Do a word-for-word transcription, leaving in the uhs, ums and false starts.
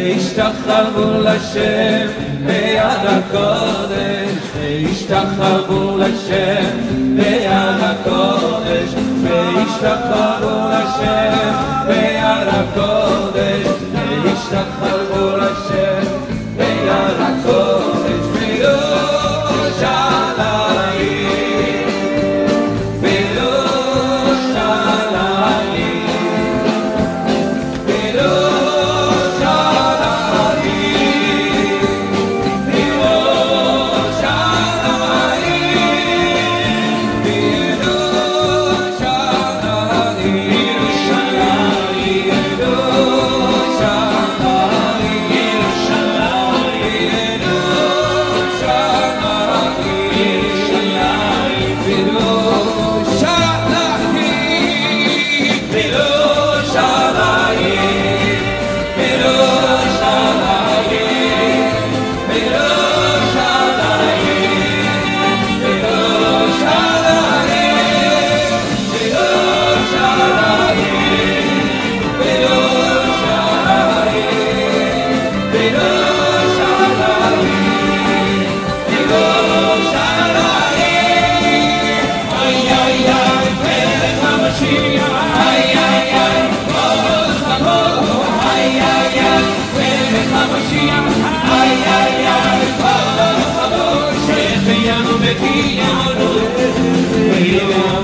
וישתחוו לשם ביד הקודש, וישתחוו לשם ביד הקודש, וישתחוו לשם ביד הקודש, וישתחוו לשם ביד הקודש, בירושלים, בירושלים, בירושלים. Thank you.